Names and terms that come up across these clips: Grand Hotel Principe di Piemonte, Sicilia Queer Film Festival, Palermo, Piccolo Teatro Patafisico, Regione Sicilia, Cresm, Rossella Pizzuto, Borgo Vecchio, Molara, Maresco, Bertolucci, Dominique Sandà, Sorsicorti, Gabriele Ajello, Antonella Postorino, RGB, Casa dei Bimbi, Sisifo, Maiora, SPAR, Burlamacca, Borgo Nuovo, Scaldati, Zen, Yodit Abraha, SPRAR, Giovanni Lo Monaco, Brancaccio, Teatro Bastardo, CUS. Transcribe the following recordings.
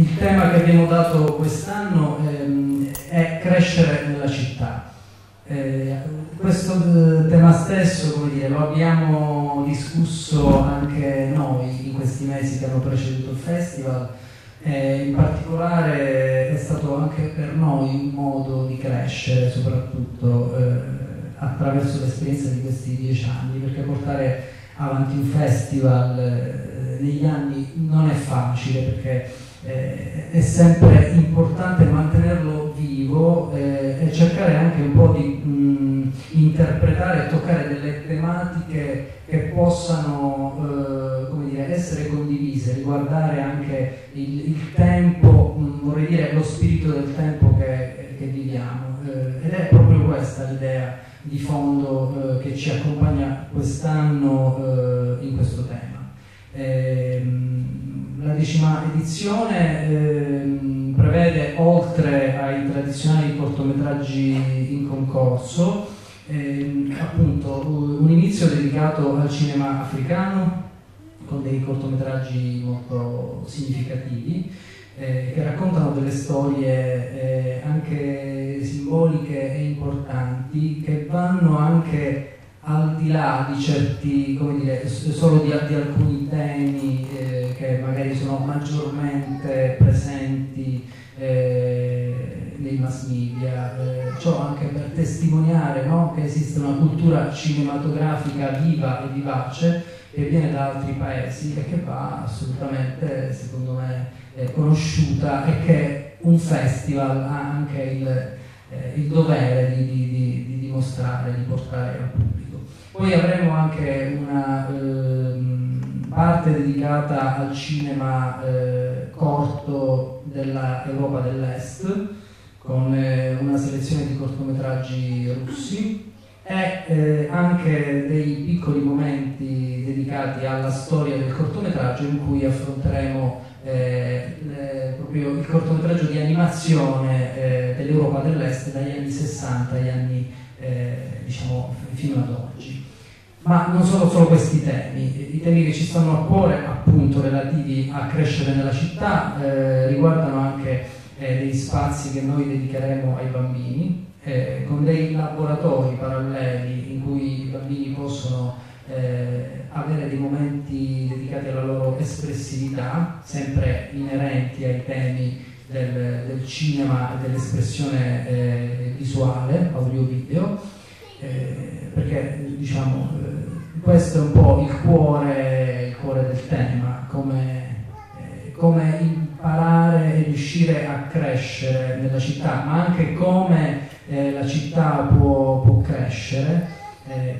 Il tema che abbiamo dato quest'anno è crescere nella città. Questo tema stesso, come dire, lo abbiamo discusso anche noi in questi mesi che hanno preceduto il festival. In particolare è stato anche per noi un modo di crescere, soprattutto attraverso l'esperienza di questi 10 anni, perché portare avanti un festival negli anni non è facile, perché è sempre importante mantenerlo vivo e cercare anche un po' di interpretare e toccare delle tematiche che possano come dire, essere condivise, riguardare anche il tempo, vorrei dire lo spirito del tempo che viviamo, ed è proprio questa l'idea di fondo che ci accompagna quest'anno in questo tema. La 10ª edizione prevede, oltre ai tradizionali cortometraggi in concorso, appunto un inizio dedicato al cinema africano con dei cortometraggi molto significativi che raccontano delle storie anche simboliche e importanti, che vanno anche al di là di certi, come dire, solo di alcuni temi che magari sono maggiormente presenti nei mass media, ciò anche per testimoniare, no, che esiste una cultura cinematografica viva e vivace che viene da altri paesi e che va assolutamente, secondo me, conosciuta, e che un festival ha anche il dovere di dimostrare, di portare al pubblico. Poi avremo anche una parte dedicata al cinema corto dell'Europa dell'Est, con una selezione di cortometraggi russi, e anche dei piccoli momenti dedicati alla storia del cortometraggio, in cui affronteremo proprio il cortometraggio di animazione dell'Europa dell'Est dagli anni 60 agli anni diciamo fino ad oggi. Ma non sono solo questi temi, i temi che ci stanno a cuore, appunto relativi a crescere nella città, riguardano anche degli spazi che noi dedicheremo ai bambini, con dei laboratori paralleli in cui i bambini possono avere dei momenti dedicati alla loro espressività, sempre inerenti ai temi del cinema e dell'espressione visuale, audio-video. Perché diciamo questo è un po' il cuore del tema, come imparare e riuscire a crescere nella città, ma anche come la città può crescere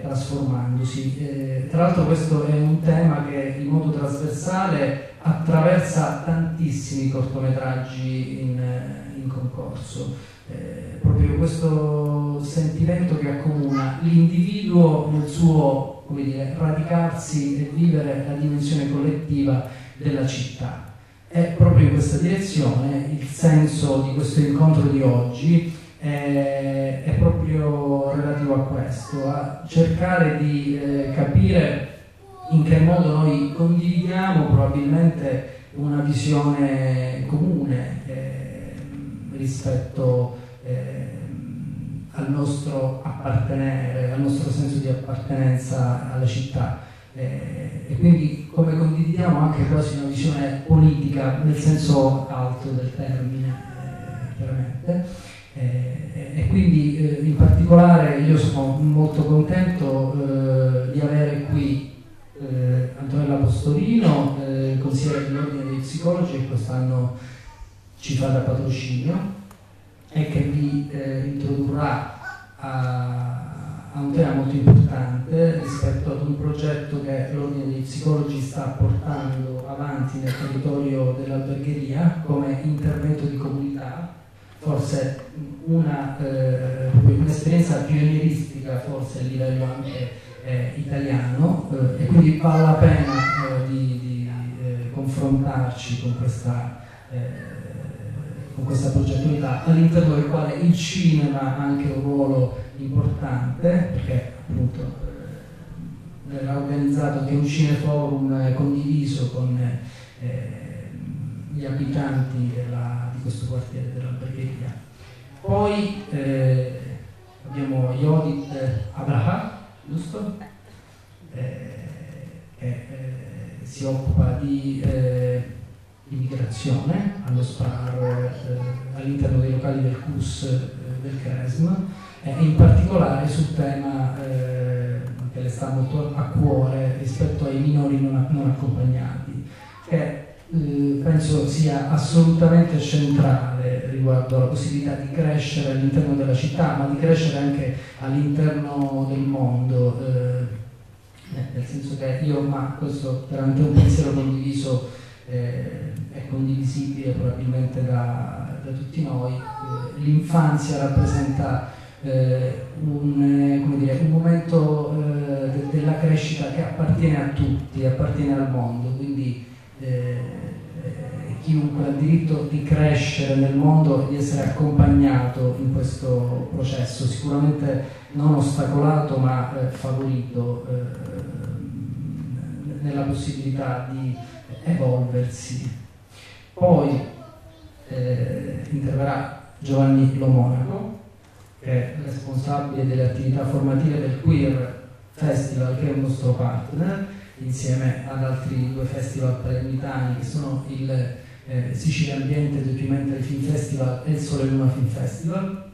trasformandosi. Tra l'altro questo è un tema che in modo trasversale attraversa tantissimi cortometraggi in concorso. Proprio questo sentimento che accomuna l'individuo nel suo, come dire, radicarsi e vivere la dimensione collettiva della città. È proprio in questa direzione il senso di questo incontro di oggi, è proprio relativo a questo, a cercare di capire in che modo noi condividiamo probabilmente una visione comune rispetto al nostro appartenere, al nostro senso di appartenenza alla città, e quindi come condividiamo anche quasi una visione politica nel senso alto del termine, chiaramente, e quindi in particolare io sono molto contento di avere qui Antonella Postorino, consigliere dell'Ordine dei Psicologi, che quest'anno ci fa da patrocinio e che vi introdurrà a un tema molto importante rispetto ad un progetto che l'Ordine dei Psicologi sta portando avanti nel territorio dell'Albergheria come intervento di comunità, forse un'esperienza pionieristica, forse a livello anche italiano, e quindi vale la pena di confrontarci con questa progettualità, all'interno del quale il cinema ha anche un ruolo importante, perché appunto verrà organizzato anche un cineforum condiviso con gli abitanti di questo quartiere dell'Albergheria. Poi abbiamo Yodit Abraha, giusto? Si occupa di immigrazione allo SPRAR, all'interno dei locali del CUS, del Cresm, e in particolare sul tema che le sta molto a cuore rispetto ai minori non accompagnati, che penso sia assolutamente centrale riguardo alla possibilità di crescere all'interno della città, ma di crescere anche all'interno del mondo, nel senso che io, ma questo veramente è un pensiero condiviso, è condivisibile probabilmente da tutti noi, l'infanzia rappresenta un momento della crescita che appartiene a tutti, appartiene al mondo, quindi chiunque ha diritto di crescere nel mondo e di essere accompagnato in questo processo, sicuramente non ostacolato ma favorito nella possibilità di evolversi. Poi interverrà Giovanni Lo Monaco, che è responsabile delle attività formative del Queer Festival, che è il nostro partner, insieme ad altri due festival palermitani che sono il Sicilia Ambiente Documentary Film Festival e il Sole Luna Film Festival,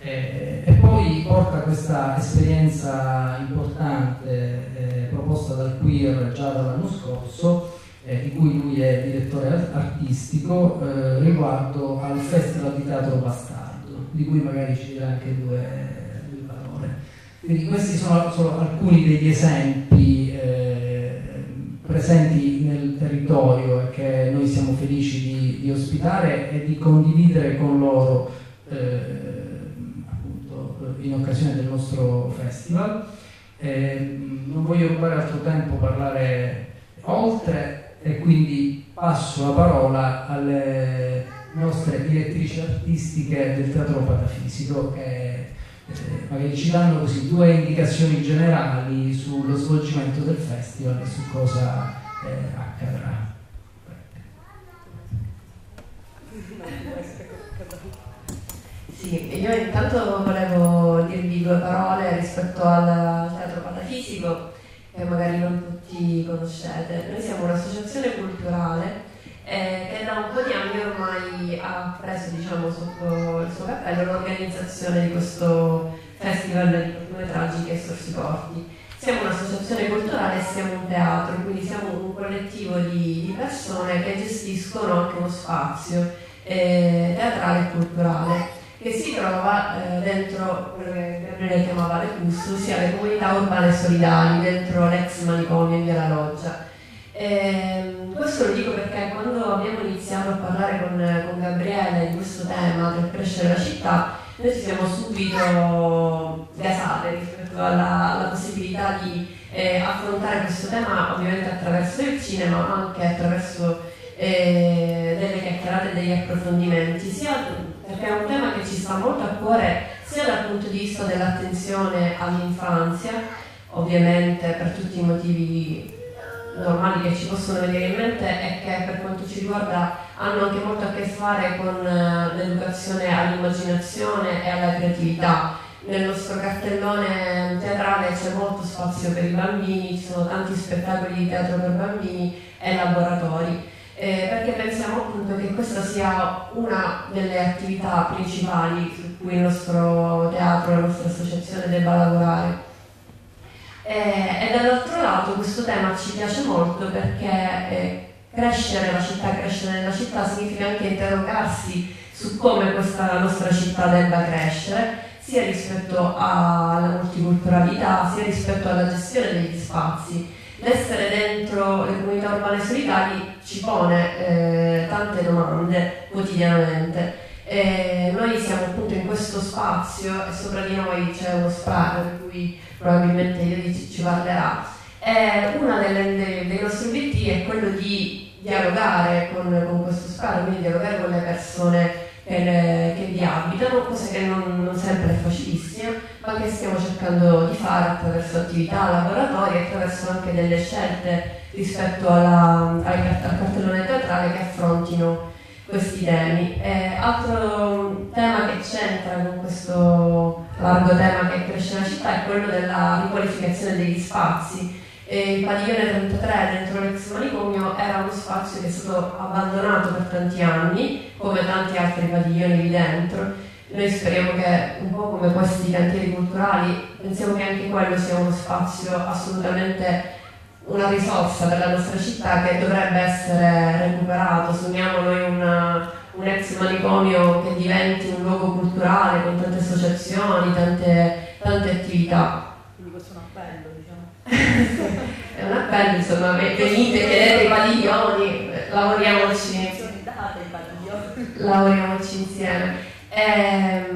e poi porta questa esperienza importante proposta dal Queer già dall'anno scorso, di cui lui è direttore artistico, riguardo al Festival di Teatro Bastardo, di cui magari ci dirà anche due parole. Quindi questi sono solo alcuni degli esempi presenti nel territorio e che noi siamo felici di ospitare e di condividere con loro appunto, in occasione del nostro festival. Non voglio occupare altro tempo a parlare oltre, e quindi passo la parola alle nostre direttrici artistiche del Teatro Patafisico, che magari ci danno così due indicazioni generali sullo svolgimento del festival e su cosa accadrà. Sì, io intanto volevo dirvi due parole rispetto al Teatro Patafisico, che magari non tutti conoscete. Noi siamo un'associazione culturale che da un po' di anni ormai ha preso, diciamo, sotto il suo cappello l'organizzazione di questo festival di cortometraggi che è Sorsicorti. Siamo un'associazione culturale e siamo un teatro, quindi siamo un collettivo di persone che gestiscono anche uno spazio teatrale e culturale che si trova dentro quello che Gabriele chiamava le CUS, ossia le comunità urbane solidali, dentro l'ex manicomio in via La Loggia. Questo lo dico perché quando abbiamo iniziato a parlare con Gabriele di questo tema del crescere la città, noi ci siamo subito gasate rispetto alla possibilità di affrontare questo tema, ovviamente attraverso il cinema, ma anche attraverso delle chiacchierate e degli approfondimenti, sia perché è un tema che ci sta molto a cuore sia dal punto di vista dell'attenzione all'infanzia, ovviamente per tutti i motivi normali che ci possono venire in mente, e che per quanto ci riguarda hanno anche molto a che fare con l'educazione all'immaginazione e alla creatività. Nel nostro cartellone teatrale c'è molto spazio per i bambini, ci sono tanti spettacoli di teatro per bambini e laboratori. Perché pensiamo appunto che questa sia una delle attività principali su cui il nostro teatro, la nostra associazione debba lavorare. E dall'altro lato questo tema ci piace molto perché crescere nella città significa anche interrogarsi su come questa nostra città debba crescere, sia rispetto alla multiculturalità, sia rispetto alla gestione degli spazi. L'essere dentro le comunità urbane solidali ci pone tante domande quotidianamente. Noi siamo appunto in questo spazio e sopra di noi c'è uno SPAR, per cui probabilmente Io ci parlerà. Uno dei nostri obiettivi è quello di dialogare con questo SPAR, quindi dialogare con le persone che vi abitano, cosa che non sempre è facilissima, ma che stiamo cercando di fare attraverso attività, laboratori, attraverso anche delle scelte rispetto al cartellone teatrale che affrontino questi temi. E altro tema che c'entra con questo largo tema che cresce nella città è quello della riqualificazione degli spazi. E il Padiglione 33 dentro l'ex manicomio era uno spazio che è stato abbandonato per tanti anni, come tanti altri padiglioni lì dentro. Noi speriamo che, un po' come questi cantieri culturali, pensiamo che anche quello sia uno spazio assolutamente una risorsa per la nostra città che dovrebbe essere recuperato. Sogniamo noi un ex manicomio che diventi un luogo culturale con tante associazioni, tante attività. È un appello, insomma, venite, chiedete i padiglioni, lavoriamoci insieme. E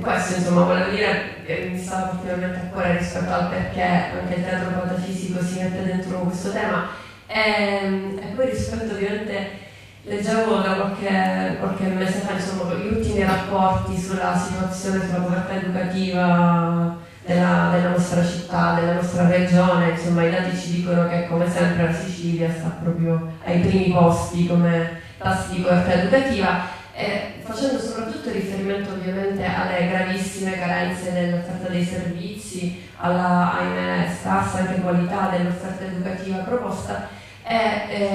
questo, insomma, volevo dire che mi sta particolarmente a cuore rispetto al perché anche il teatro patafisico si mette dentro questo tema. E poi rispetto, ovviamente, leggevo da qualche mese fa, insomma, gli ultimi rapporti sulla situazione, sulla povertà educativa della nostra città, della nostra regione. Insomma, i dati ci dicono che, come sempre, la Sicilia sta proprio ai primi posti come tassi di povertà educativa, facendo soprattutto riferimento ovviamente alle gravissime carenze dell'offerta dei servizi, alla scarsa anche qualità dell'offerta educativa proposta, e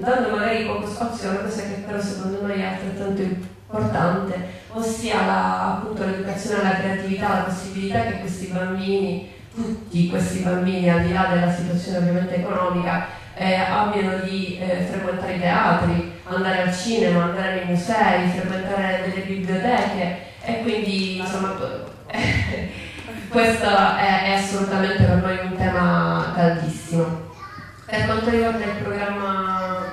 dando magari poco spazio a una cosa che però secondo noi è altrettanto importante, ossia l'educazione alla creatività, la possibilità che questi bambini, tutti questi bambini, al di là della situazione ovviamente economica, abbiano di frequentare i teatri, andare al cinema, andare nei musei, frequentare delle biblioteche. E quindi, insomma, questo è assolutamente per noi un tema tantissimo. Per quanto riguarda il programma...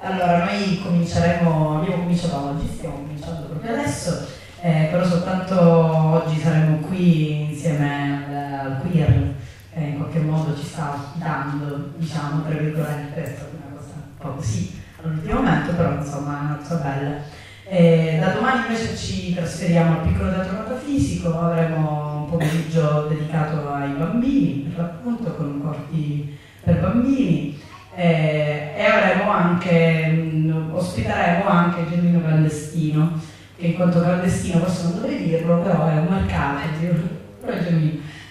Allora, noi cominceremo, abbiamo cominciato oggi, stiamo cominciando proprio adesso, però soltanto oggi saremo qui insieme al Queer, che in qualche modo ci sta dando, diciamo, tra virgolette, è stata una cosa un po' così all'ultimo momento, però insomma è una cosa bella. Da domani invece ci trasferiamo al piccolo teatro patafisico, avremo un pomeriggio dedicato ai bambini, per l'appunto, con corti per bambini. E avremo anche, ospiteremo anche Gennino Clandestino, che in quanto clandestino forse non dovrei dirlo, però è un mercato,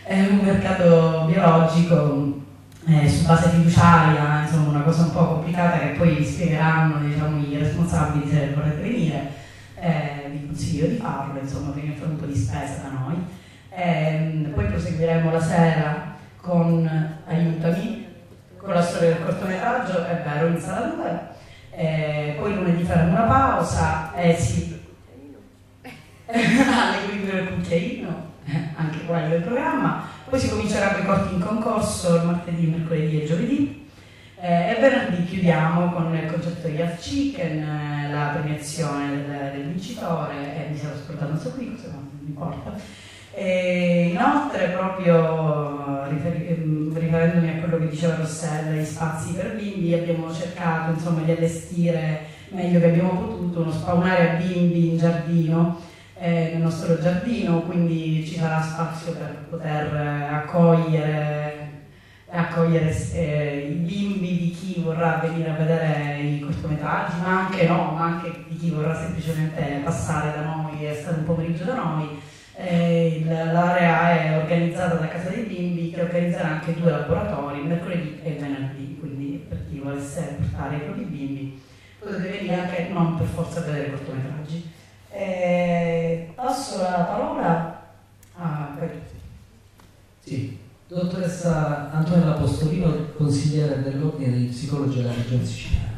è un mercato biologico su base fiduciaria, insomma una cosa un po' complicata che poi spiegheranno, diciamo, i responsabili se vorrete venire. Vi consiglio di farlo, insomma, perché fare un po' di spesa da noi. Poi proseguiremo la sera con Aiutami, con la storia del cortometraggio, è vero, in sala 2. Poi lunedì faremo una pausa, sì, alle 15 del cucchiaino, anche quello è il programma. Poi si comincerà con i corti in concorso il martedì, mercoledì e giovedì. E venerdì chiudiamo con il concetto di Half Chicken, la premiazione del vincitore, mi stavo scordando su qui, cosa non importa. E inoltre, proprio riferendomi a quello che diceva Rossella, gli spazi per bimbi, abbiamo cercato, insomma, di allestire meglio che abbiamo potuto un'area bimbi in giardino, nel nostro giardino, quindi ci sarà spazio per poter accogliere i bimbi di chi vorrà venire a vedere i cortometraggi, ma anche di chi vorrà semplicemente passare da noi e stare un pomeriggio da noi. L'area è organizzata da Casa dei Bimbi, che organizzerà anche 2 laboratori, mercoledì e venerdì, quindi per chi volesse portare i propri bimbi potete venire anche non per forza vedere cortometraggi. Passo la parola a dottoressa Antonella Postorino, consigliere dell'Ordine di Psicologia della Regione Siciliana.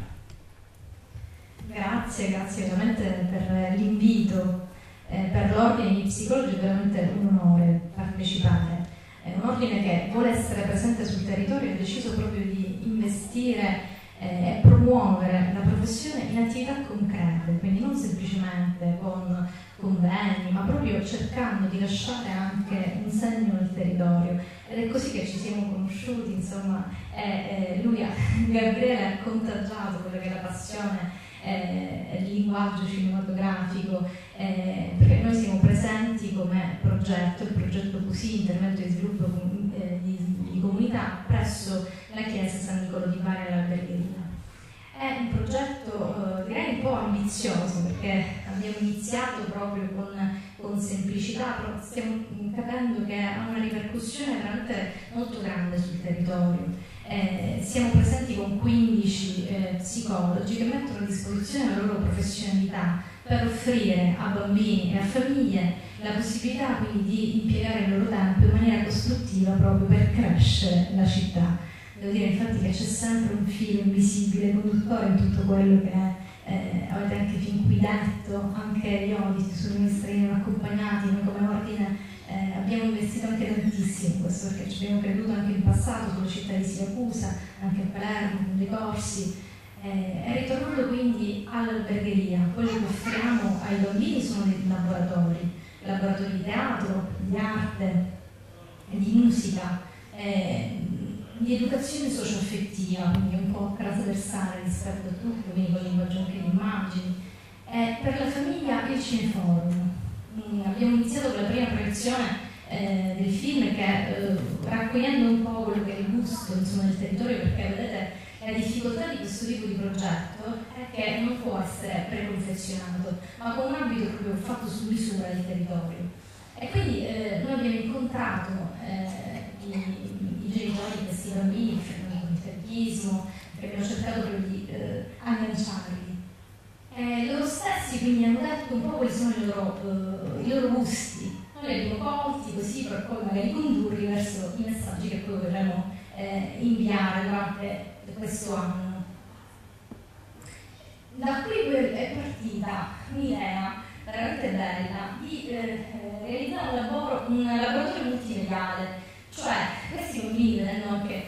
Grazie veramente per l'invito. Per l'ordine di psicologi è veramente un onore partecipare. È un ordine che vuole essere presente sul territorio e ha deciso proprio di investire e promuovere la professione in attività concrete, quindi non semplicemente con convegni, ma proprio cercando di lasciare anche un segno nel territorio. Ed è così che ci siamo conosciuti, insomma, lui Gabriele ha contagiato quella che è la passione, il linguaggio cinematografico, perché noi siamo presenti come progetto, il progetto CUS, intervento di sviluppo di comunità, presso la chiesa San Nicolo di Bari all'Albergheria. È un progetto direi un po' ambizioso, perché abbiamo iniziato proprio con semplicità, però stiamo capendo che ha una ripercussione veramente molto grande sul territorio. Siamo presenti con 15 psicologi che mettono a disposizione la loro professionalità per offrire a bambini e a famiglie la possibilità quindi di impiegare il loro tempo in maniera costruttiva proprio per crescere la città. Devo dire infatti che c'è sempre un filo invisibile conduttore in tutto quello che avete anche fin qui detto, anche Yodit, sull'amministrazione non accompagnati. Noi come ordine abbiamo investito anche tantissimo in questo, perché ci abbiamo creduto anche in passato sulla città di Siracusa, anche a Palermo, con dei corsi. E ritornando quindi all'albergheria, quello che offriamo ai bambini sono dei laboratori di teatro, di arte, di musica, di educazione socio-affettiva, quindi un po' trasversale rispetto a tutto, quindi con il linguaggio anche di immagini. Per la famiglia il cineforum. Abbiamo iniziato con la prima proiezione del film che raccogliendo un po' quello che è il gusto, insomma, del territorio, perché vedete la difficoltà di questo tipo di progetto è che non può essere preconfezionato, ma con un ambito proprio fatto su misura del territorio. E quindi noi abbiamo incontrato i genitori di questi bambini che fanno il terrorismo, che abbiamo cercato proprio di agganciarli. Loro stessi quindi hanno detto un po' quali sono i loro gusti. Noi li abbiamo colti così per poi magari condurli verso i messaggi che poi vorremmo inviare durante questo anno. Da qui è partita un'idea veramente bella di realizzare un laboratorio multimediale. Cioè, questi bambini vedono anche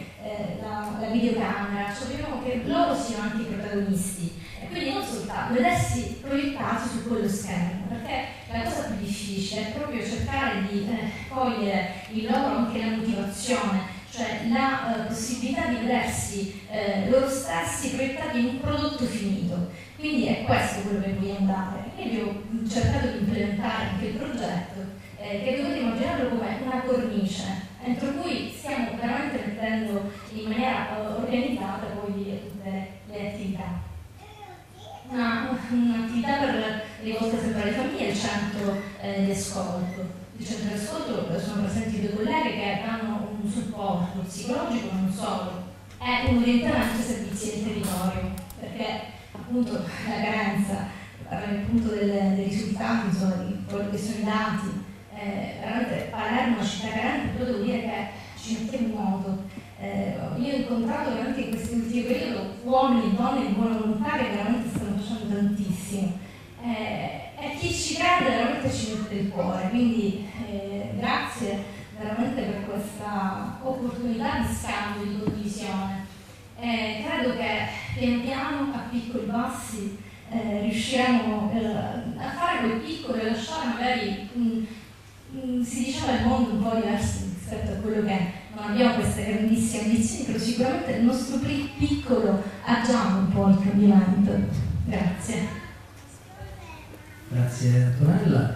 la videocamera, cioè vogliamo che loro siano anche i protagonisti e quindi non soltanto vedersi proiettati su quello schermo, perché la cosa più difficile è proprio cercare di cogliere in loro anche la motivazione, cioè la possibilità di vedersi loro stessi proiettati in un prodotto finito. Quindi è questo quello che vogliamo dare. Quindi ho cercato di implementare anche il progetto, che dovete immaginarlo come una cornice entro cui stiamo veramente mettendo in maniera organizzata poi tutte le attività. Un'attività rivolta sempre alle famiglie, il centro di ascolto. Il centro di ascolto sono presenti due colleghe che danno un supporto psicologico, ma non solo. È un orientamento ai servizi del territorio, perché appunto la carenza, appunto dei risultati, insomma, di quello che sono i dati. Veramente Palermo è una città carente, però devo dire che ci mettiamo in modo. Io ho incontrato veramente in questo ultimo periodo uomini e donne di buona volontà che veramente stanno facendo tantissimo. E chi ci crede veramente ci mette il cuore. Quindi grazie veramente per questa opportunità di scambio, di condivisione. Credo che pian piano, a piccoli passi, riusciremo a fare quel piccolo e lasciare magari. Si diceva il mondo un po' diverso rispetto a quello che è, non abbiamo queste grandissime ambizioni, però sicuramente il nostro piccolo agiamo un po' al cambiamento. Grazie. Grazie Antonella.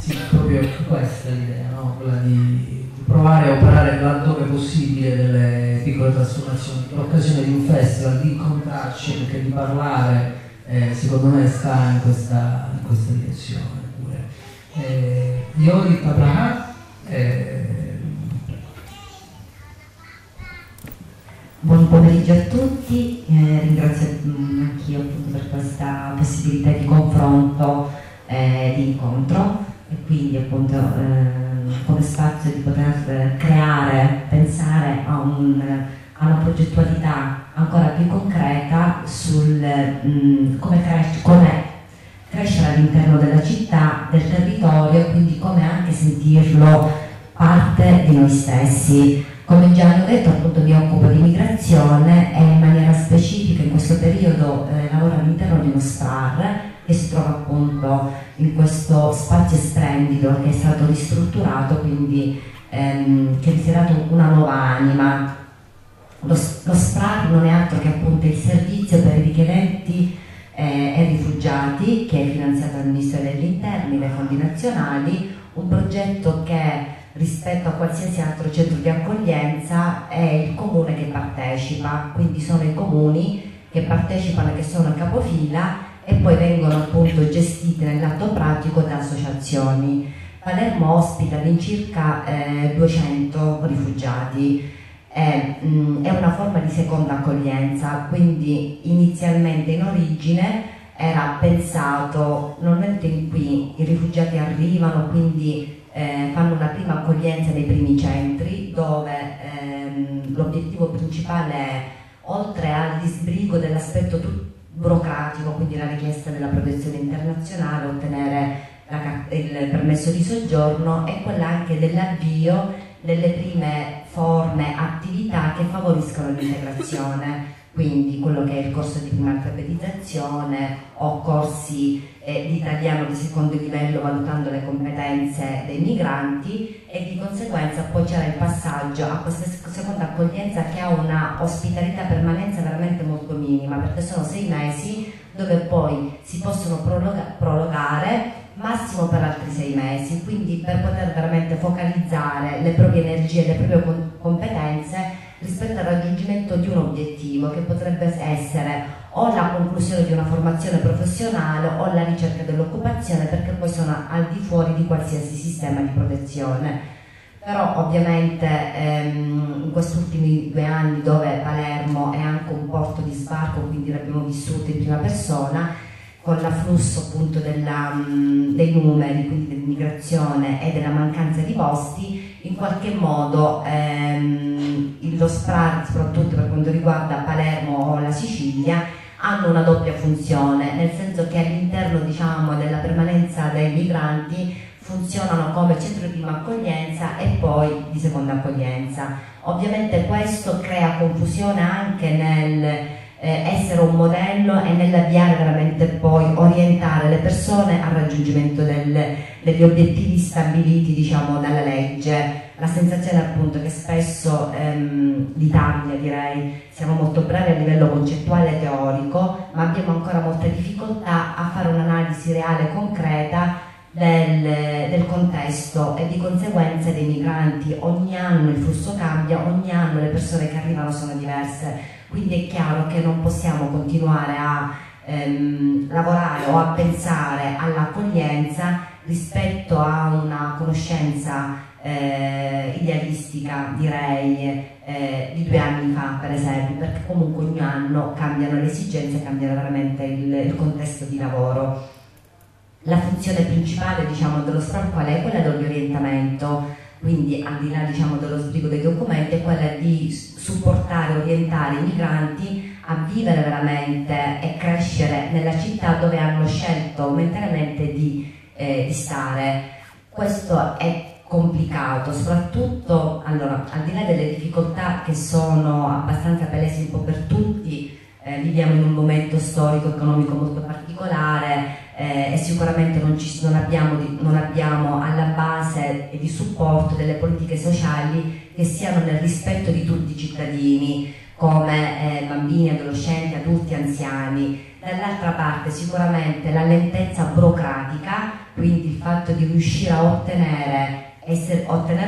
Sì, proprio questa è l'idea, no? Quella di provare a operare laddove possibile delle piccole trasformazioni. L'occasione di un festival, di incontrarci, perché di parlare, secondo me sta in questa direzione. Yodit Abraha, buon pomeriggio a tutti, ringrazio anch'io appunto per questa possibilità di confronto, di incontro, e quindi appunto come spazio di poter creare, pensare a una progettualità ancora più concreta sul come crescere all'interno della città, del territorio, e quindi come anche sentirlo parte di noi stessi. Come già hanno detto, appunto mi occupo di migrazione e in maniera specifica in questo periodo lavoro all'interno di uno SPAR che si trova appunto in questo spazio splendido che è stato ristrutturato, quindi che è desiderato una nuova anima. Lo SPRAR non è altro che appunto il servizio per i richiedenti e rifugiati, che è finanziato dal Ministero degli Interni, dai fondi nazionali, un progetto che rispetto a qualsiasi altro centro di accoglienza è il comune che partecipa, quindi sono i comuni che partecipano, che sono a capofila, e poi vengono appunto gestite nell'atto pratico da associazioni. Palermo ospita all'incirca 200 rifugiati. È una forma di seconda accoglienza, quindi inizialmente in origine era pensato nel momento in cui i rifugiati arrivano, quindi fanno una prima accoglienza nei primi centri, dove l'obiettivo principale è, oltre al disbrigo dell'aspetto burocratico, quindi la richiesta della protezione internazionale, ottenere il permesso di soggiorno, e quella anche dell'avvio delle prime forme, attività che favoriscono l'integrazione, quindi quello che è il corso di prima alfabetizzazione o corsi di italiano di secondo livello, valutando le competenze dei migranti, e di conseguenza poi c'era il passaggio a questa seconda accoglienza, che ha una ospitalità permanenza veramente molto minima, perché sono 6 mesi dove poi si possono prorogare massimo per altri 6 mesi, quindi per poter veramente focalizzare le proprie energie, le proprie competenze rispetto al raggiungimento di un obiettivo, che potrebbe essere o la conclusione di una formazione professionale o la ricerca dell'occupazione, perché poi sono al di fuori di qualsiasi sistema di protezione. Però ovviamente in questi ultimi 2 anni, dove Palermo è anche un porto di sbarco, quindi l'abbiamo vissuto in prima persona, con l'afflusso appunto dei numeri, quindi dell'immigrazione e della mancanza di posti, in qualche modo lo SPRAR, soprattutto per quanto riguarda Palermo o la Sicilia, hanno una doppia funzione, nel senso che all'interno, diciamo, della permanenza dei migranti funzionano come centro di prima accoglienza e poi di seconda accoglienza. Ovviamente questo crea confusione anche nel essere un modello e nell'avviare veramente, poi orientare le persone al raggiungimento degli obiettivi stabiliti, diciamo, dalla legge. La sensazione appunto che spesso l'Italia, direi, siamo molto bravi a livello concettuale e teorico, ma abbiamo ancora molta difficoltà a fare un'analisi reale e concreta del contesto e di conseguenza dei migranti. Ogni anno il flusso cambia, ogni anno le persone che arrivano sono diverse. Quindi è chiaro che non possiamo continuare a lavorare o a pensare all'accoglienza rispetto a una conoscenza idealistica, direi, di 2 anni fa, per esempio, perché comunque ogni anno cambiano le esigenze, cambiano veramente il contesto di lavoro. La funzione principale, diciamo, dello SPRAR qual è? Quella dell'orientamento. Quindi, al di là, diciamo, dello sbrigo dei documenti, è quella di supportare, orientare i migranti a vivere veramente e crescere nella città dove hanno scelto mentalemente di stare. Questo è complicato, soprattutto, allora, al di là delle difficoltà che sono abbastanza palesi un po' per tutti, viviamo in un momento storico-economico molto particolare, e sicuramente non abbiamo alla base e di supporto delle politiche sociali che siano nel rispetto di tutti i cittadini, come bambini, adolescenti, adulti, anziani. Dall'altra parte sicuramente la lentezza burocratica, quindi il fatto di riuscire a ottenere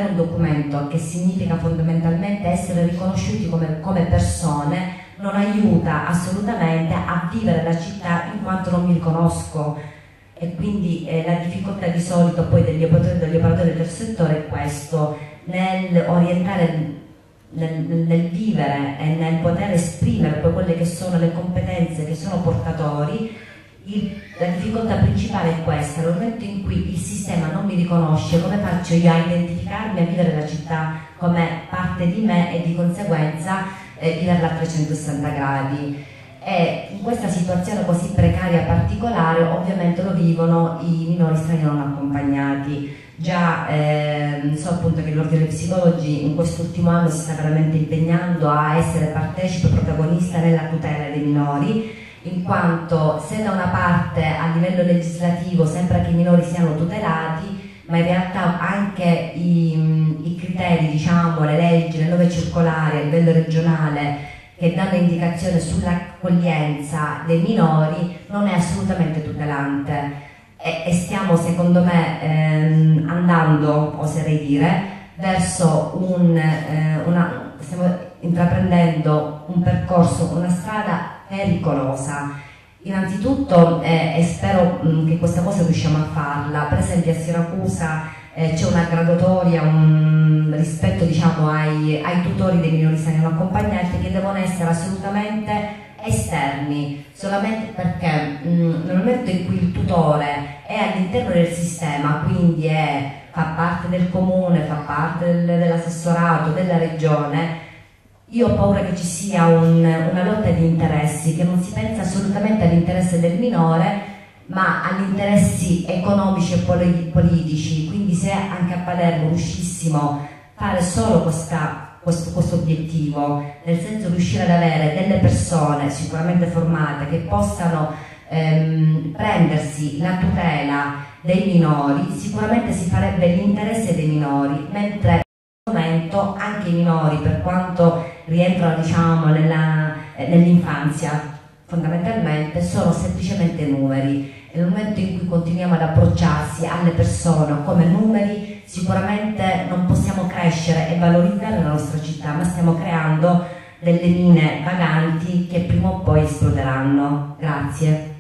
un documento, che significa fondamentalmente essere riconosciuti come persone, non aiuta assolutamente a vivere la città, in quanto non mi riconosco. E quindi la difficoltà di solito poi degli operatori del settore è questo, nel orientare, nel vivere e nel poter esprimere poi quelle che sono le competenze che sono portatori. La difficoltà principale è questa: nel momento in cui il sistema non mi riconosce, come faccio io a identificarmi, a vivere la città come parte di me e di conseguenza viverla a 360 gradi? E in questa situazione così precaria e particolare ovviamente lo vivono i minori stranieri non accompagnati. Già so appunto che l'Ordine dei Psicologi in quest'ultimo anno si sta veramente impegnando a essere partecipe e protagonista nella tutela dei minori, in quanto se da una parte a livello legislativo sembra che i minori siano tutelati, ma in realtà anche i criteri, diciamo, le leggi, le nuove circolari a livello regionale che danno indicazione sull'accoglienza dei minori non è assolutamente tutelante, e stiamo, secondo me, andando, oserei dire, verso stiamo intraprendendo un percorso, una strada pericolosa. Innanzitutto, e spero che questa cosa riusciamo a farla, per esempio a Siracusa c'è una graduatoria rispetto, diciamo, ai tutori dei minori sani non accompagnati, che devono essere assolutamente esterni, solamente perché nel momento in cui il tutore è all'interno del sistema, quindi fa parte del comune, fa parte dell'assessorato, della regione, io ho paura che ci sia una lotta di interessi, che non si pensa assolutamente all'interesse del minore, ma agli interessi economici e politici. Quindi se anche a Palermo riuscissimo a fare solo questo obiettivo, nel senso riuscire ad avere delle persone sicuramente formate che possano prendersi la tutela dei minori, sicuramente si farebbe l'interesse dei minori, mentre anche i minori, per quanto rientrano, diciamo, nell'infanzia, fondamentalmente sono semplicemente numeri, e nel momento in cui continuiamo ad approcciarsi alle persone come numeri, sicuramente non possiamo crescere e valorizzare la nostra città, ma stiamo creando delle mine vaganti che prima o poi esploderanno. Grazie.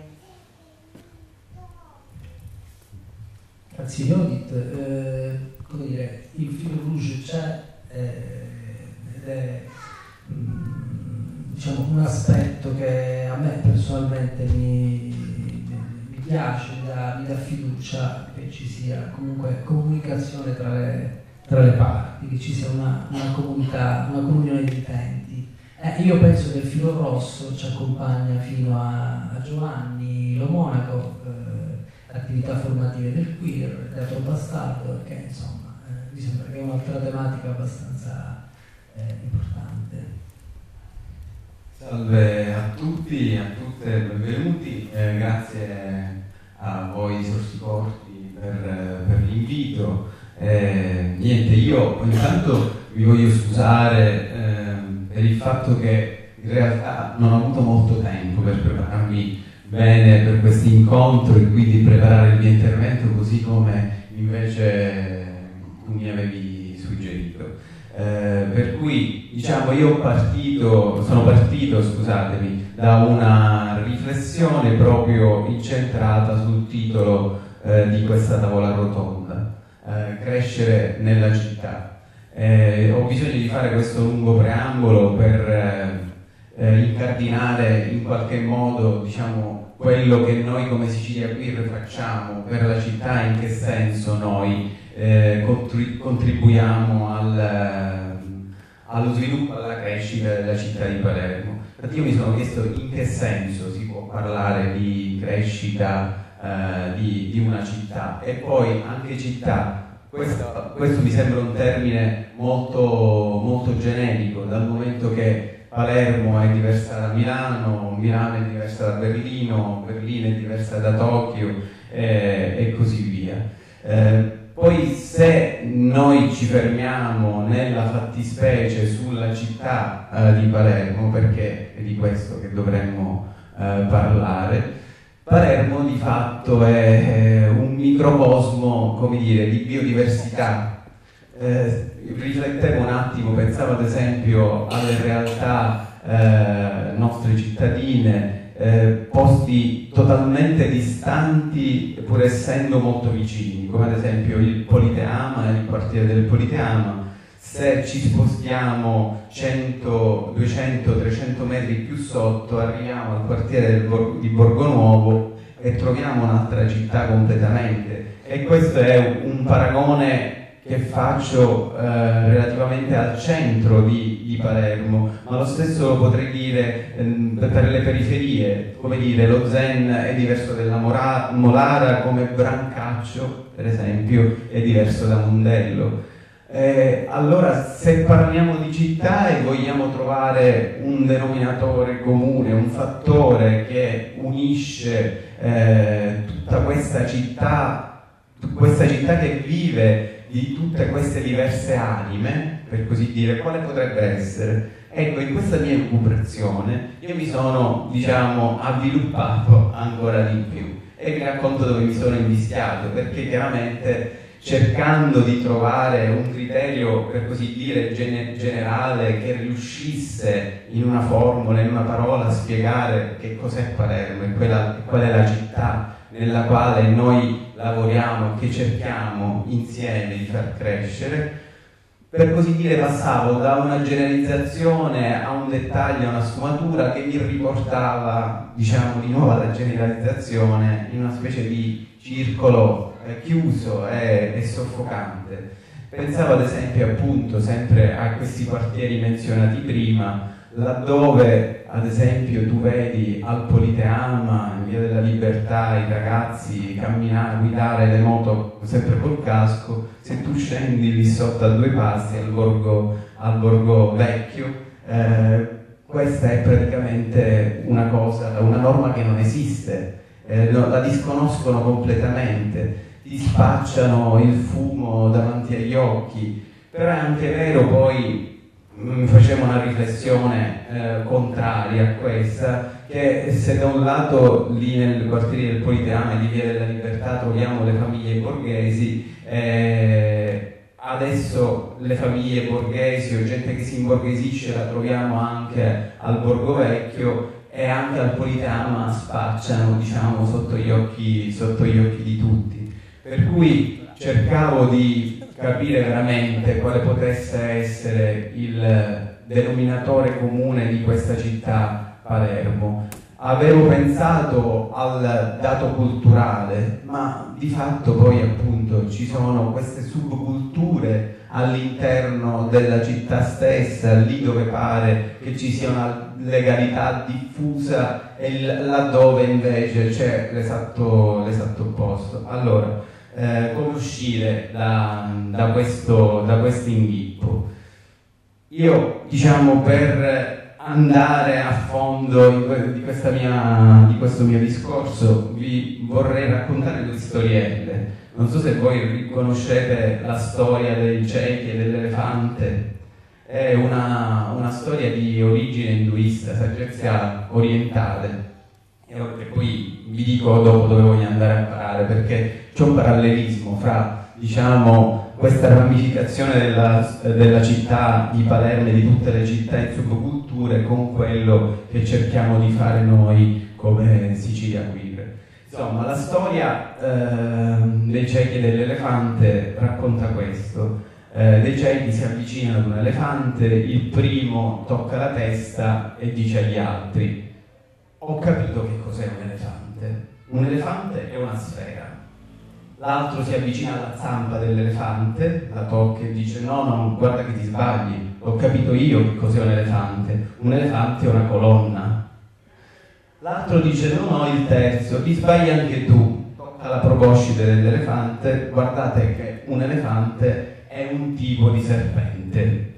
Grazie Yodit. Come dire, il filo rouge c'è, ed è diciamo, un aspetto che a me personalmente mi piace, mi dà fiducia che ci sia comunque comunicazione tra le parti, che ci sia una comunità, una comunione di intenti. Io penso che il filo rosso ci accompagna fino a Giovanni Lo Monaco, attività formative del queer, Teatro Bastardo, perché insomma mi sembra che è un'altra tematica abbastanza importante. Salve a tutti e a tutte, benvenuti, grazie a voi Sorsicorti per l'invito. Niente, io intanto vi voglio scusare per il fatto che in realtà non ho avuto molto tempo per prepararmi bene per questo incontro e quindi preparare il mio intervento così come invece mi avevi suggerito, per cui diciamo sono partito da una riflessione proprio incentrata sul titolo di questa tavola rotonda, crescere nella città. Ho bisogno di fare questo lungo preambolo per incardinare in qualche modo, diciamo, quello che noi come Sicilia Queer facciamo per la città, in che senso noi contribuiamo allo sviluppo, alla crescita della città di Palermo. Infatti io mi sono chiesto in che senso si può parlare di crescita di una città, e poi anche città, questo mi sembra un termine molto, molto generico, dal momento che Palermo è diversa da Milano, Milano è diversa da Berlino, Berlino è diversa da Tokyo e così via. Poi se noi ci fermiamo nella fattispecie sulla città di Palermo, perché è di questo che dovremmo parlare, Palermo di fatto è un microcosmo, come dire, di biodiversità. Riflettevo un attimo, pensavo ad esempio alle realtà nostre cittadine, posti totalmente distanti pur essendo molto vicini, come ad esempio il Politeama, il quartiere del Politeama. Se ci spostiamo 100, 200, 300 metri più sotto arriviamo al quartiere di Borgo Nuovo e troviamo un'altra città completamente, e questo è un paragone che faccio relativamente al centro di Palermo, ma lo stesso lo potrei dire per le periferie, come dire, lo Zen è diverso dalla Molara, come Brancaccio, per esempio, è diverso da Mondello. Allora, se parliamo di città e vogliamo trovare un denominatore comune, un fattore che unisce tutta questa città questa città che vive di tutte queste diverse anime, per così dire, quale potrebbe essere? Ecco, in questa mia elucubrazione io mi sono, diciamo, avviluppato ancora di più e vi racconto dove mi sono invischiato, perché chiaramente cercando di trovare un criterio, per così dire, generale che riuscisse in una formula, in una parola a spiegare che cos'è Palermo e qual è la città nella quale noi lavoriamo, che cerchiamo insieme di far crescere, per così dire passavo da una generalizzazione a un dettaglio, a una sfumatura che mi riportava, diciamo, di nuovo alla generalizzazione in una specie di circolo chiuso e soffocante. Pensavo ad esempio appunto sempre a questi quartieri menzionati prima, laddove ad esempio tu vedi al Politeama, in Via della Libertà, i ragazzi camminare, guidare le moto sempre col casco, se tu scendi lì sotto a due passi al Borgo Vecchio, questa è praticamente una cosa, una norma che non esiste, la disconoscono completamente, ti spacciano il fumo davanti agli occhi, però è anche vero poi facevo una riflessione contraria a questa, che se da un lato lì nel quartiere del Politeama e di Via della Libertà troviamo le famiglie borghesi, adesso le famiglie borghesi o gente che si imborghesisce la troviamo anche al Borgo Vecchio e anche al Politeama spacciano, diciamo, sotto gli occhi di tutti, per cui cercavo di capire veramente quale potesse essere il denominatore comune di questa città, Palermo. Avevo pensato al dato culturale, ma di fatto poi appunto ci sono queste subculture all'interno della città stessa, lì dove pare che ci sia una legalità diffusa e laddove invece c'è l'esatto opposto. Allora, come uscire da questo inghippo? Io, diciamo, per andare a fondo di questo mio discorso vi vorrei raccontare due storielle. Non so se voi riconoscete la storia dei ciechi e dell'elefante, è una storia di origine induista, saggezza orientale, e poi vi dico dopo dove voglio andare a parare, perché c'è un parallelismo fra, diciamo, questa ramificazione della città di Palermo e di tutte le città in subculture con quello che cerchiamo di fare noi come Sicilia Queer. Insomma, la storia dei ciechi e dell'elefante racconta questo. Dei ciechi si avvicinano ad un elefante, il primo tocca la testa e dice agli altri: ho capito che cos'è un elefante. Un elefante è una sfera. L'altro si avvicina alla zampa dell'elefante, la tocca e dice: no, guarda che ti sbagli, ho capito io che cos'è un elefante. Un elefante è una colonna. L'altro dice: no, il terzo, ti sbagli anche tu. Tocca la proboscide dell'elefante, guardate che un elefante è un tipo di serpente.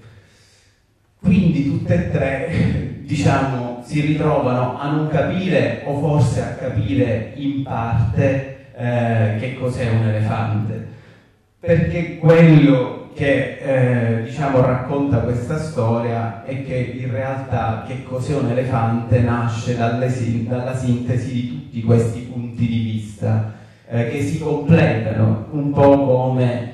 Quindi tutte e tre, diciamo, si ritrovano a non capire o forse a capire in parte che cos'è un elefante, perché quello che diciamo racconta questa storia è che in realtà che cos'è un elefante nasce dalla sintesi di tutti questi punti di vista che si completano, un po' come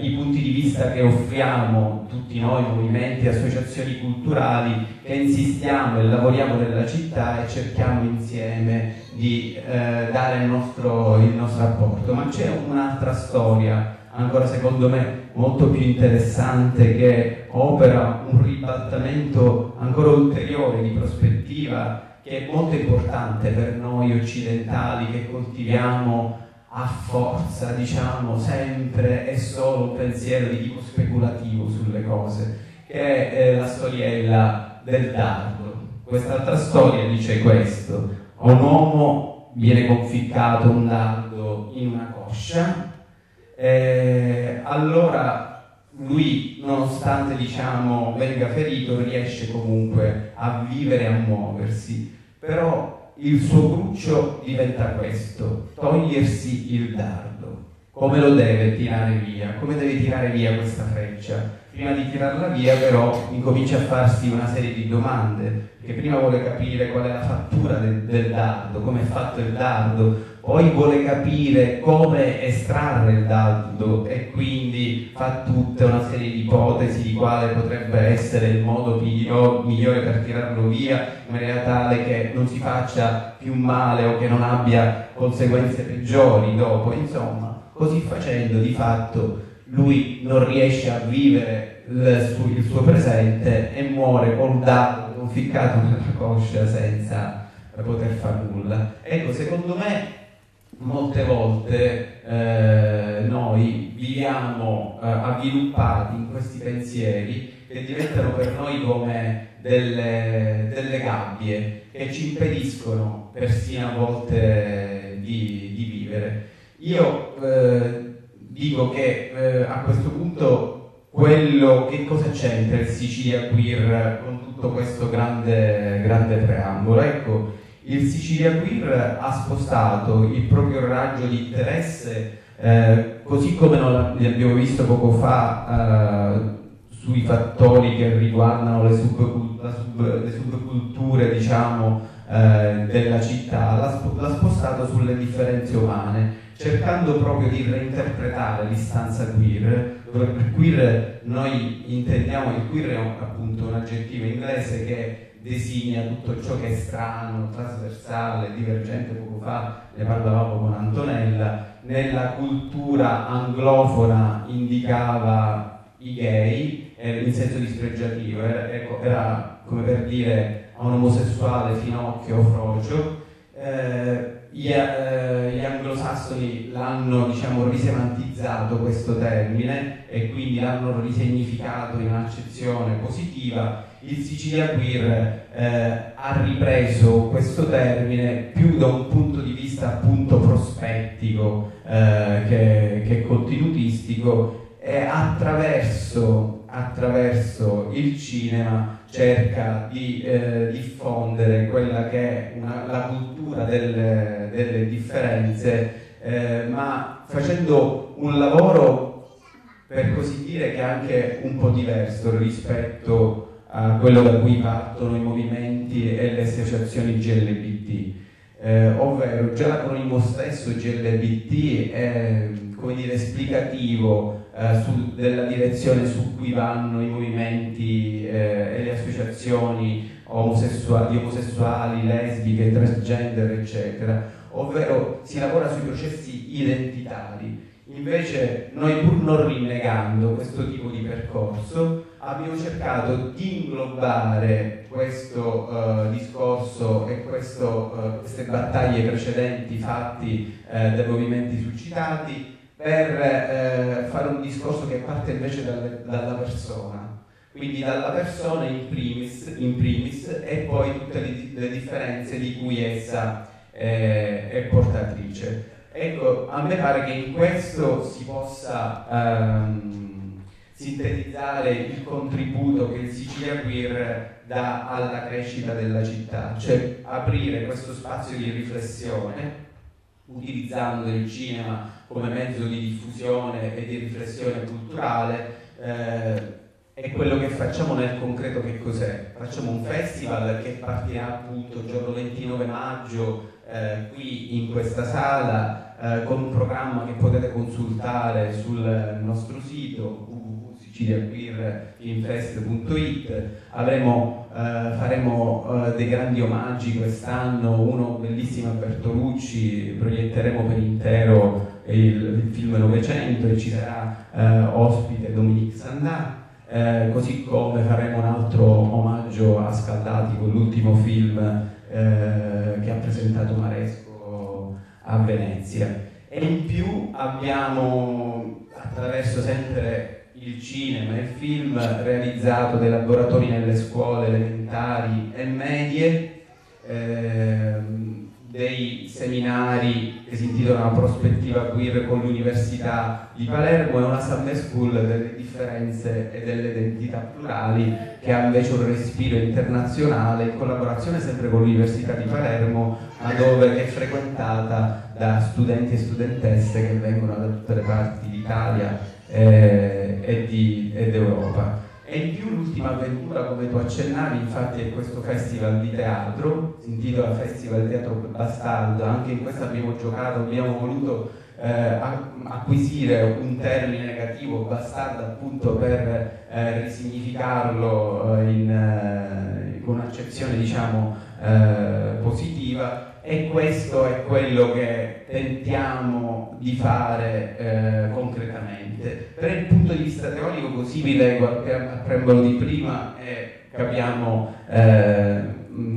i punti di vista che offriamo tutti noi, movimenti, associazioni culturali, che insistiamo e lavoriamo nella città e cerchiamo insieme di dare il nostro apporto. Ma c'è un'altra storia, ancora secondo me molto più interessante, che opera un ribaltamento ancora ulteriore di prospettiva, che è molto importante per noi occidentali che coltiviamo a forza, diciamo, sempre e solo un pensiero di tipo speculativo sulle cose, che è la storiella del dardo. Quest'altra storia dice questo: a un uomo viene conficcato un dardo in una coscia, allora lui, nonostante, diciamo, venga ferito, riesce comunque a vivere e a muoversi, però il suo cruccio diventa questo: togliersi il dardo. come lo deve tirare via, come deve tirare via questa freccia. Prima di tirarla via però incomincia a farsi una serie di domande, perché prima vuole capire qual è la fattura del dardo, come è fatto il dardo, poi vuole capire come estrarre il dardo e quindi fa tutta una serie di ipotesi di quale potrebbe essere il modo migliore per tirarlo via in maniera tale che non si faccia più male o che non abbia conseguenze peggiori dopo. Insomma, così facendo di fatto lui non riesce a vivere il suo presente e muore col dardo conficcato nella coscia senza poter far nulla. Ecco, secondo me molte volte noi viviamo avviluppati in questi pensieri che diventano per noi come delle gabbie che ci impediscono persino a volte di vivere. Io dico che a questo punto quello che cosa c'entra il Sicilia Queer con tutto questo grande preambolo? Ecco, il Sicilia Queer ha spostato il proprio raggio di interesse, così come abbiamo visto poco fa sui fattori che riguardano le subculture, diciamo, della città, l'ha spostato sulle differenze umane, cercando proprio di reinterpretare l'istanza queer, dove per queer noi intendiamo che queer è appunto un aggettivo inglese che designa tutto ciò che è strano, trasversale, divergente. Poco fa ne parlavamo con Antonella, nella cultura anglofona indicava i gay in senso dispregiativo, era come per dire a un omosessuale finocchio o frocio. Gli anglosassoni l'hanno, diciamo, risemantizzato questo termine e quindi l'hanno risignificato in un'accezione positiva. Il Sicilia Queer ha ripreso questo termine più da un punto di vista appunto prospettico che contenutistico, e attraverso il cinema cerca di diffondere quella che è la cultura delle differenze, ma facendo un lavoro, per così dire, che è anche un po' diverso rispetto a quello da cui partono i movimenti e le associazioni GLBT, ovvero già l'acronimo stesso GLBT è, come dire, esplicativo della direzione su cui vanno i movimenti e le associazioni omosessuali, lesbiche, transgender, eccetera, ovvero si lavora sui processi identitari. Invece noi, pur non rinnegando questo tipo di percorso, abbiamo cercato di inglobare questo discorso e queste battaglie precedenti fatti dai movimenti suscitati, per fare un discorso che parte invece dalla persona, quindi dalla persona in primis e poi tutte le differenze di cui essa è portatrice. Ecco, a me pare che in questo si possa sintetizzare il contributo che il Sicilia Queer dà alla crescita della città, cioè aprire questo spazio di riflessione utilizzando il cinema come mezzo di diffusione e di riflessione culturale. E quello che facciamo nel concreto che cos'è? Facciamo un festival che partirà appunto il giorno 29 maggio qui in questa sala, con un programma che potete consultare sul nostro sito www.siciliaqueerfilmfest.it. faremo dei grandi omaggi quest'anno, uno bellissimo a Bertolucci, proietteremo per intero il film Novecento e ci sarà ospite Dominique Sandà, così come faremo un altro omaggio a Scaldati con l'ultimo film che ha presentato Maresco a Venezia. E in più abbiamo, attraverso sempre il cinema e il film, realizzato dei laboratori nelle scuole elementari e medie, dei seminari che si intitola Una prospettiva queer con l'Università di Palermo, è una Sunday School delle differenze e delle identità plurali che ha invece un respiro internazionale in collaborazione sempre con l'Università di Palermo, ma dove è frequentata da studenti e studentesse che vengono da tutte le parti d'Italia ed Europa. E in più l'ultima avventura, come tu accennavi, infatti è questo festival di teatro, si intitola Festival Teatro Bastardo. Anche in questo abbiamo giocato, abbiamo voluto acquisire un termine negativo, bastardo, appunto per risignificarlo con un'accezione, diciamo, positiva. E questo è quello che tentiamo di fare concretamente. Per il punto di vista teorico, così mi leggo al preambolo di prima e capiamo,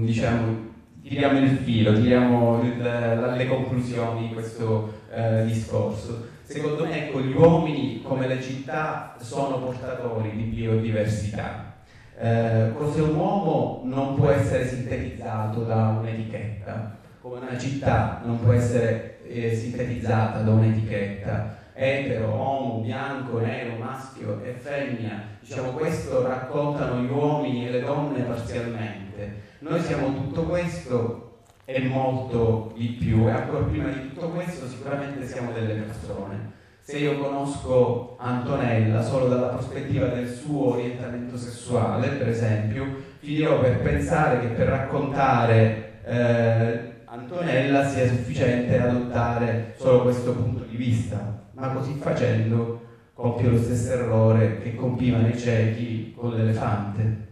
diciamo, tiriamo il filo, tiriamo le conclusioni di questo discorso. Secondo me, ecco, gli uomini, come le città, sono portatori di biodiversità. Cos'è un uomo non può essere sintetizzato da un'etichetta. Una città non può essere sintetizzata da un'etichetta, etero, uomo, bianco, nero, maschio e femmina, diciamo, questo raccontano gli uomini e le donne parzialmente. Noi siamo tutto questo e molto di più, e ancora prima di tutto questo sicuramente siamo delle persone. Se io conosco Antonella solo dalla prospettiva del suo orientamento sessuale, per esempio, finirò per pensare che per raccontare Antonella sia sufficiente adottare solo questo punto di vista, ma così facendo compio lo stesso errore che compivano i ciechi con l'elefante.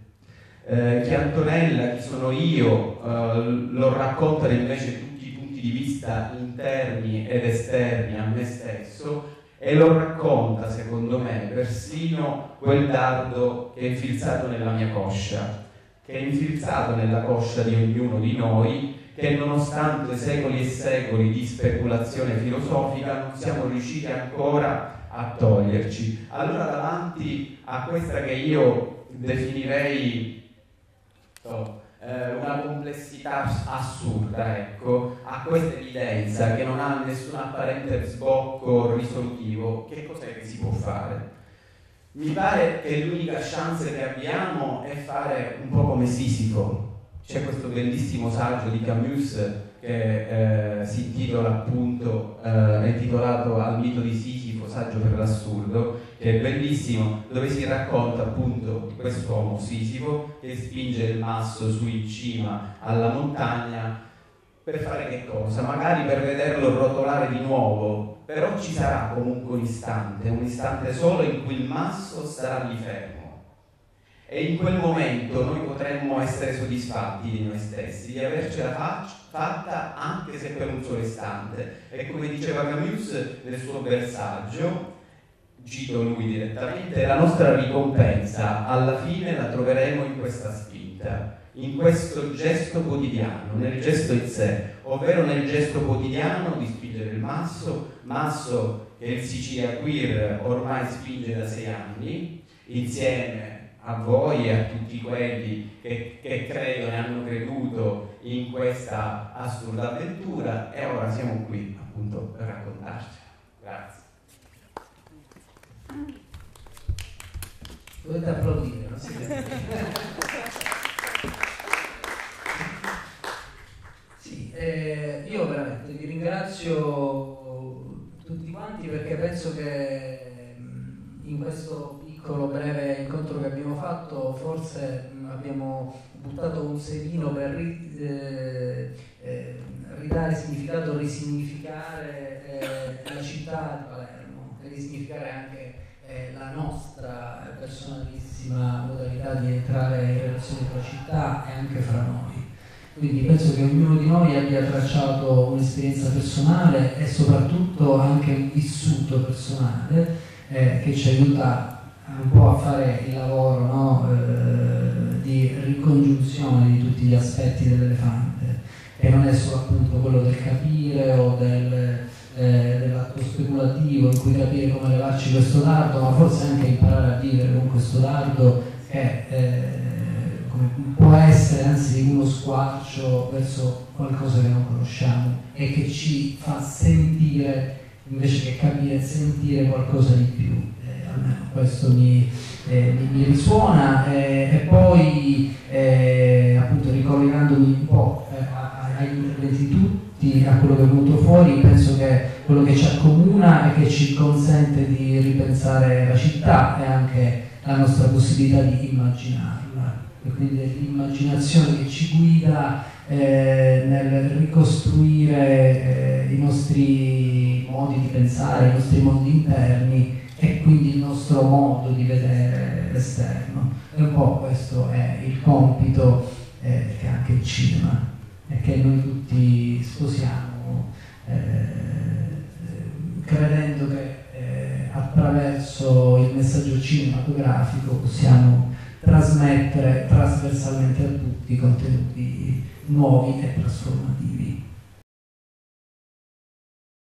Chi Antonella, chi sono io, lo raccontano invece tutti i punti di vista interni ed esterni a me stesso, e lo racconta, secondo me, persino quel dardo che è infilzato nella mia coscia, che è infilzato nella coscia di ognuno di noi, che nonostante secoli e secoli di speculazione filosofica non siamo riusciti ancora a toglierci. Allora, davanti a questa che io definirei una complessità assurda, ecco, a questa evidenza che non ha nessun apparente sbocco risolutivo, che cos'è che si può fare? Mi pare che l'unica chance che abbiamo è fare un po' come Sisifo. C'è questo bellissimo saggio di Camus che si intitola appunto, è intitolato al mito di Sisifo, saggio per l'assurdo, che è bellissimo, dove si racconta appunto di quest'uomo Sisifo che spinge il masso su in cima alla montagna per fare che cosa? Magari per vederlo rotolare di nuovo, però ci sarà comunque un istante solo in cui il masso sarà lì fermo. E in quel momento noi potremmo essere soddisfatti di noi stessi, di avercela fatta anche se per un solo istante. E come diceva Camus nel suo versaggio, cito lui direttamente, la nostra ricompensa alla fine la troveremo in questa spinta, in questo gesto quotidiano, nel gesto in sé, ovvero nel gesto quotidiano di spingere il masso che il Sicilia Queer ormai spinge da 6 anni, insieme a voi e a tutti quelli che credono e hanno creduto in questa assurda avventura, e ora siamo qui appunto per raccontarcela. Grazie. Dovete applaudire, non si vede. Sì, io veramente vi ringrazio tutti quanti, perché penso che in questo piccolo breve incontro che abbiamo fatto forse abbiamo buttato un sedino per ridare significato, risignificare la città di Palermo e risignificare anche la nostra personalissima modalità di entrare in relazione con la città e anche fra noi. Quindi penso che ognuno di noi abbia tracciato un'esperienza personale e soprattutto anche un vissuto personale che ci aiuta un po' a fare il lavoro, no? Di ricongiunzione di tutti gli aspetti dell'elefante, e non è solo appunto quello del capire o dell'atto speculativo in cui capire come levarci questo dardo, ma forse anche imparare a vivere con questo dardo che come può essere anzi uno squarcio verso qualcosa che non conosciamo e che ci fa sentire, invece che capire, sentire qualcosa di più. Almeno questo mi risuona, e poi appunto ricollegandomi un po' agli interventi tutti, a quello che è venuto fuori, penso che quello che ci accomuna e che ci consente di ripensare la città è anche la nostra possibilità di immaginarla, e quindi l'immaginazione che ci guida nel ricostruire i nostri modi di pensare, i nostri mondi interni e quindi il nostro modo di vedere l'esterno. E un po' questo è il compito che anche il cinema e che noi tutti sposiamo, credendo che attraverso il messaggio cinematografico possiamo trasmettere trasversalmente a tutti contenuti nuovi e trasformativi.